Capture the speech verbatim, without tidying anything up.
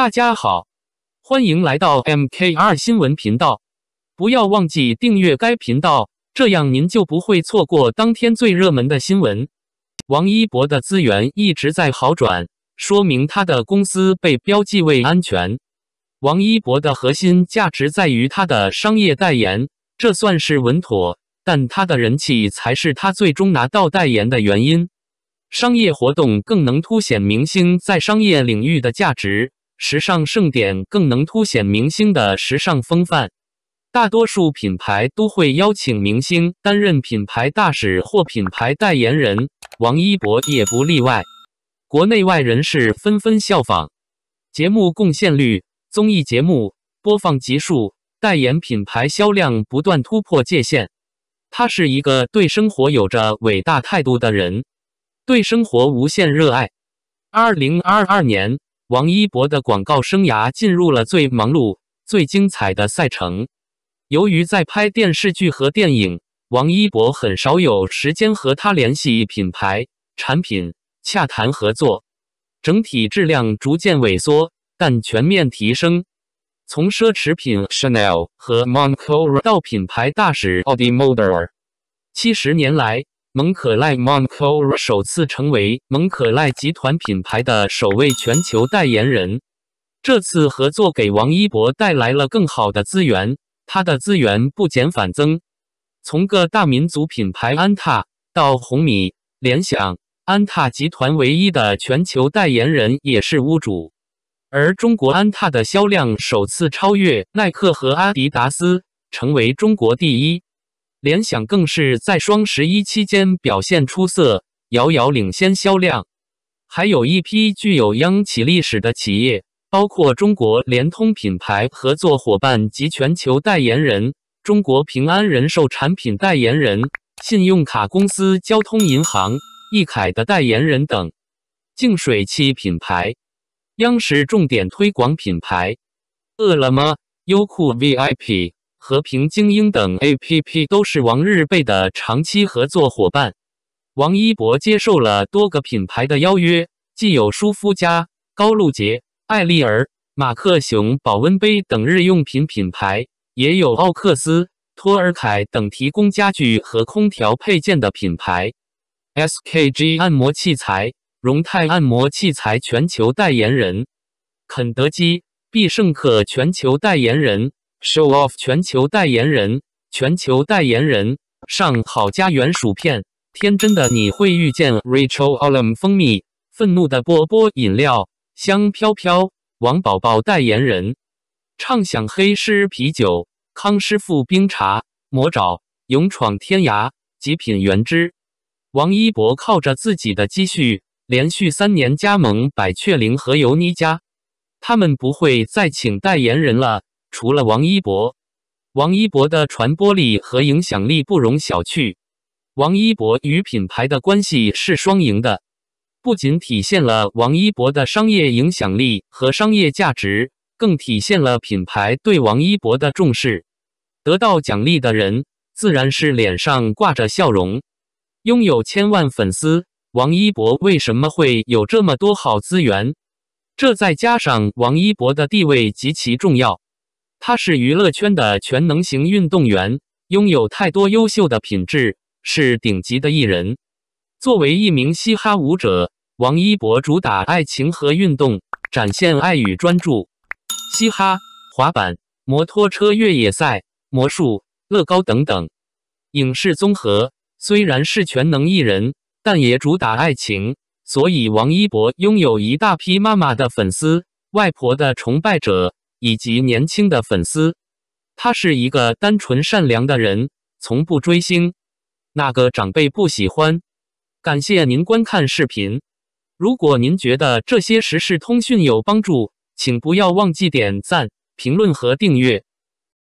大家好，欢迎来到 M K R 新闻频道，不要忘记订阅该频道，这样您就不会错过当天最热门的新闻。王一博的资源一直在好转，说明他的公司被标记为安全。王一博的核心价值在于他的商业代言，这算是稳妥，但他的人气才是他最终拿到代言的原因。商业活动更能凸显明星在商业领域的价值。 时尚盛典更能凸显明星的时尚风范，大多数品牌都会邀请明星担任品牌大使或品牌代言人，王一博也不例外。国内外人士纷纷效仿，节目贡献率、综艺节目播放集数、代言品牌销量不断突破界限。他是一个对生活有着伟大态度的人，对生活无限热爱。二零二二年。 王一博的广告生涯进入了最忙碌、最精彩的赛程。由于在拍电视剧和电影，王一博很少有时间和他联系品牌、产品、洽谈合作，整体质量逐渐萎缩，但全面提升。从奢侈品 Chanel 和 Moncler 到品牌大使 Moncler， 七十年来。 蒙可莱 Moncler 首次成为蒙可莱集团品牌的首位全球代言人。这次合作给王一博带来了更好的资源，他的资源不减反增。从各大民族品牌安踏到红米、联想，安踏集团唯一的全球代言人也是屋主。而中国安踏的销量首次超越耐克和阿迪达斯，成为中国第一。 联想更是在双十一期间表现出色，遥遥领先销量。还有一批具有央企历史的企业，包括中国联通品牌合作伙伴及全球代言人、中国平安人寿产品代言人、信用卡公司交通银行、易凯的代言人等。净水器品牌，央视重点推广品牌，饿了么、优酷 V I P。 和平精英等 A P P 都是王日贝的长期合作伙伴。王一博接受了多个品牌的邀约，既有舒肤佳、高露洁、艾丽儿、马克熊保温杯等日用品品牌，也有奥克斯、托尔凯等提供家具和空调配件的品牌。S K G 按摩器材、荣泰按摩器材全球代言人，肯德基、必胜客全球代言人。 Show Off 全球代言人，全球代言人上好家园薯片，天真的你会遇见 Rachel Allen 蜂蜜，愤怒的波波饮料，香飘飘，王宝宝代言人，畅享黑狮啤酒，康师傅冰茶，魔爪，勇闯天涯，极品原汁。王一博靠着自己的积蓄，连续三年加盟百雀羚和尤妮佳，他们不会再请代言人了。 除了王一博，王一博的传播力和影响力不容小觑。王一博与品牌的关系是双赢的，不仅体现了王一博的商业影响力和商业价值，更体现了品牌对王一博的重视。得到奖励的人自然是脸上挂着笑容。拥有千万粉丝，王一博为什么会有这么多好资源？这再加上王一博的地位极其重要。 他是娱乐圈的全能型运动员，拥有太多优秀的品质，是顶级的艺人。作为一名嘻哈舞者，王一博主打爱情和运动，展现爱与专注。嘻哈、滑板、摩托车越野赛、魔术、乐高等等。影视综合虽然是全能艺人，但也主打爱情，所以王一博拥有一大批妈妈的粉丝、外婆的崇拜者。 以及年轻的粉丝，他是一个单纯善良的人，从不追星，哪个长辈不喜欢？感谢您观看视频。如果您觉得这些时事通讯有帮助，请不要忘记点赞、评论和订阅。